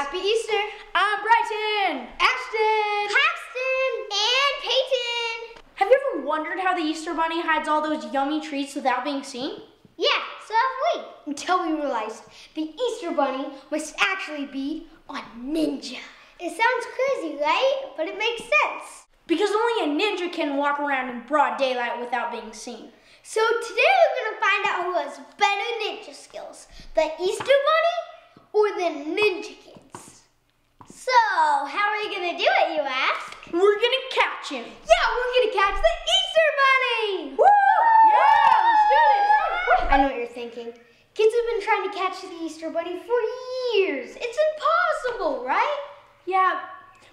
Happy Easter. I'm Brighton, Ashton, Paxton, and Payton. Have you ever wondered how the Easter Bunny hides all those yummy treats without being seen? Yeah, so have we. Until we realized the Easter Bunny must actually be a ninja. It sounds crazy, right? But it makes sense. Because only a ninja can walk around in broad daylight without being seen. So today we're gonna find out who has better ninja skills, the Easter Bunny or the Ninja Kids. So, how are you gonna do it, you ask? We're gonna catch him. Yeah, we're gonna catch the Easter Bunny! Woo! Yeah, let's do it! I know what you're thinking. Kids have been trying to catch the Easter Bunny for years. It's impossible, right? Yeah,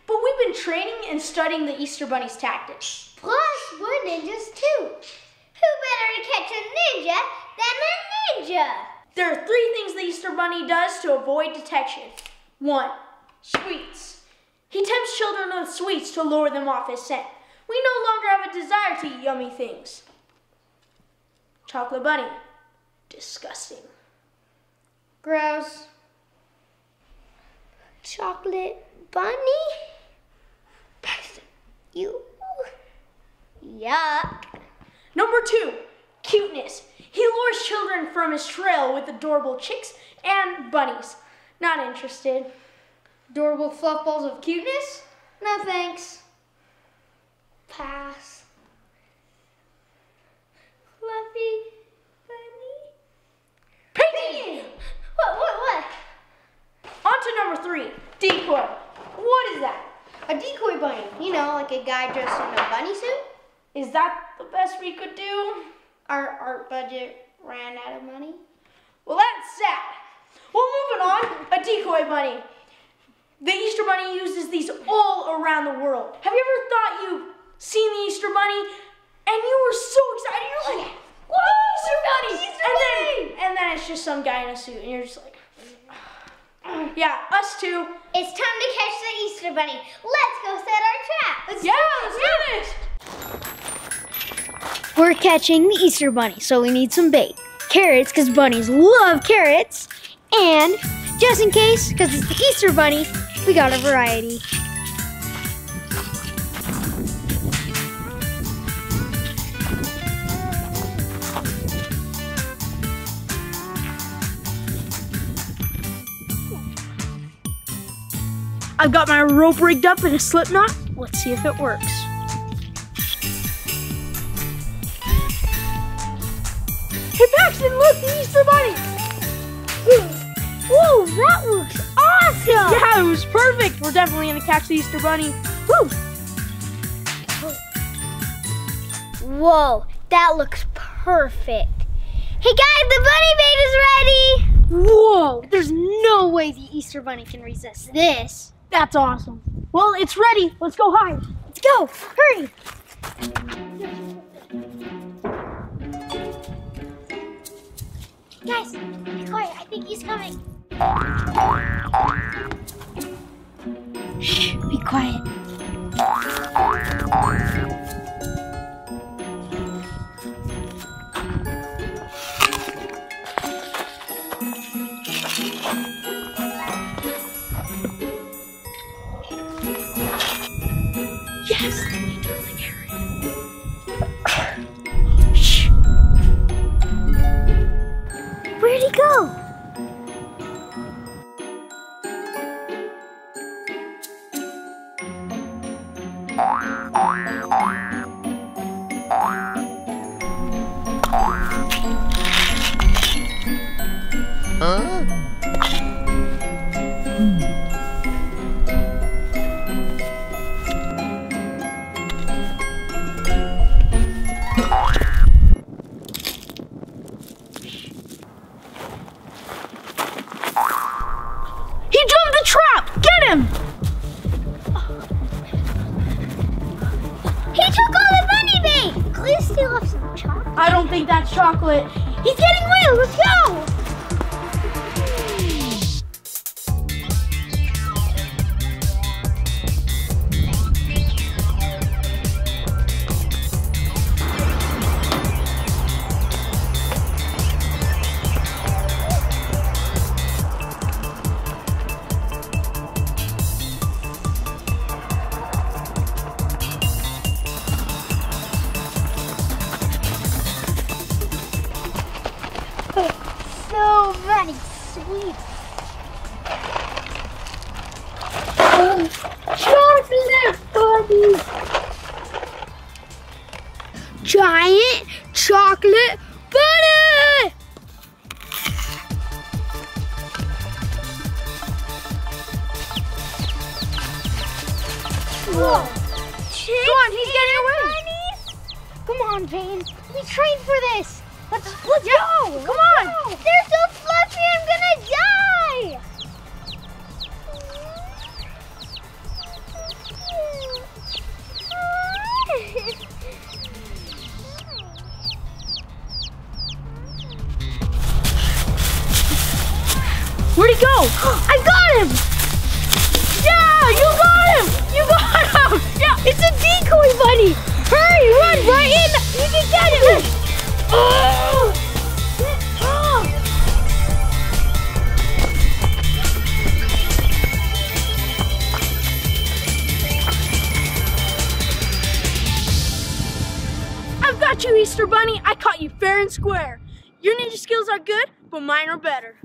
but we've been training and studying the Easter Bunny's tactics. Plus, we're ninjas too. Who better to catch a ninja than a ninja? There are three things the Easter Bunny does to avoid detection. 1. Sweets. He tempts children with sweets to lure them off his scent. We no longer have a desire to eat yummy things. Chocolate bunny. Disgusting. Gross. Chocolate bunny? Paxton. You. Yuck. Number 2, cuteness. He lures children from his trail with adorable chicks and bunnies. Not interested. Adorable fluff balls of cuteness? No thanks. Pass. Fluffy bunny. Piggy! What? On to number 3, decoy. What is that? A decoy bunny. You know, like a guy dressed in a bunny suit. Is that the best we could do? Our art budget ran out of money. Well, that's sad. Well, moving on, a decoy bunny. The Easter Bunny uses these all around the world. Have you ever thought you've seen the Easter Bunny and you were so excited? You're like, whoa, Easter Bunny! And then it's just some guy in a suit and you're just like, yeah, us too. It's time to catch the Easter Bunny. Let's go set our trap. Let's do this. We're catching the Easter Bunny, so we need some bait. Carrots, because bunnies love carrots. And just in case, because it's the Easter Bunny, we got a variety. I've got my rope rigged up in a slip knot. Let's see if it works. Hey Paxton, look, the Easter Bunny! Whoa, that looks awesome! Yeah, it was perfect! We're definitely gonna catch the Easter Bunny. Woo! Whoa, that looks perfect. Hey guys, the bunny bait is ready! Whoa, there's no way the Easter Bunny can resist this. That's awesome. Well, it's ready. Let's go hide. Let's go, hurry! Guys, be quiet. I think he's coming. Shh, be quiet. Yes, I need to like Harry. Shh. Where'd he go? Huh? Him. He took all the bunny bait! Can you steal off some chocolate? I don't think that's chocolate. He's getting away! Let's go! giant chocolate bunny! Whoa! Go on, he's getting away! Bunnies? Come on, Jane. We trained for this. Let's go! Come on! They're so fluffy, I'm gonna die! Where'd he go? I got him! Yeah, you got him! You got him! Yeah, it's a decoy bunny! Hurry, run, Brighton! You can get it! Oh! Oh! I've got you, Easter Bunny! I caught you fair and square! Your ninja skills are good, but mine are better.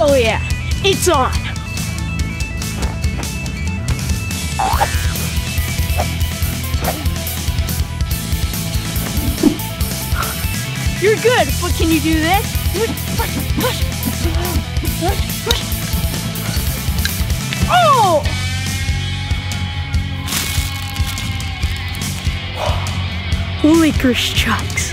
Oh yeah, it's on! You're good, but can you do this? Push! Oh! Holy licorice chucks.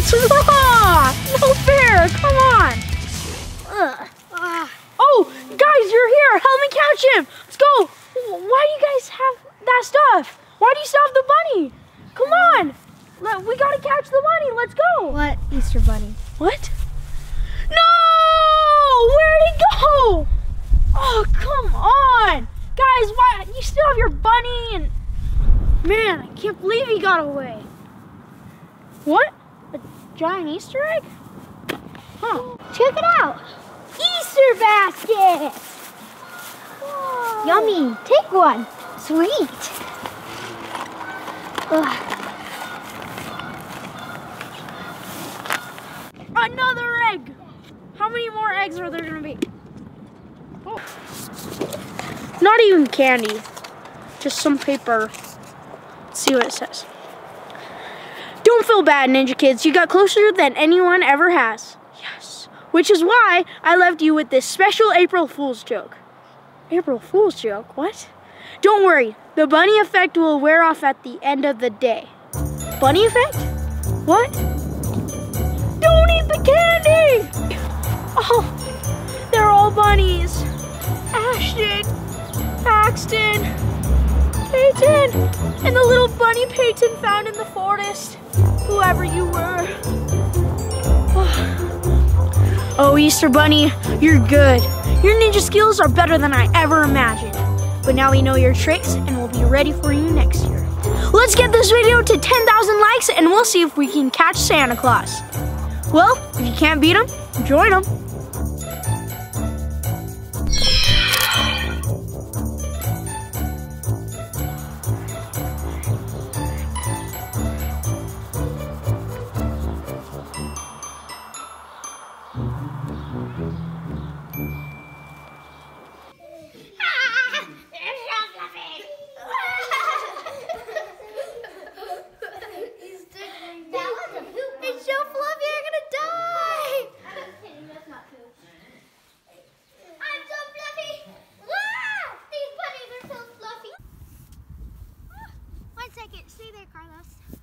It's raw! No fair, come on! Oh, guys, you're here! Help me catch him! Let's go! Why do you guys have that stuff? Why do you still have the bunny? Come on! We gotta catch the bunny, let's go! What, Easter Bunny? What? No! Where'd he go? Oh, come on! Guys, why? You still have your bunny and... Man, I can't believe he got away. What? Giant Easter egg? Huh. Check it out. Easter basket. Whoa. Yummy. Take one. Sweet. Ugh. Another egg. How many more eggs are there gonna be? Oh. Not even candy. Just some paper. Let's see what it says. Don't feel bad, Ninja Kids. You got closer than anyone ever has. Yes. Which is why I left you with this special April Fool's joke. April Fool's joke? What? Don't worry. The bunny effect will wear off at the end of the day. Bunny effect? What? Don't eat the candy! Oh, they're all bunnies. Ashton, Paxton, Payton, and the little bunny Payton found in the forest. Whoever you were. Oh, Easter Bunny, you're good. Your ninja skills are better than I ever imagined. But now we know your tricks and we'll be ready for you next year. Let's get this video to 10,000 likes and we'll see if we can catch Santa Claus. Well, if you can't beat him, join him. See you there, Carlos.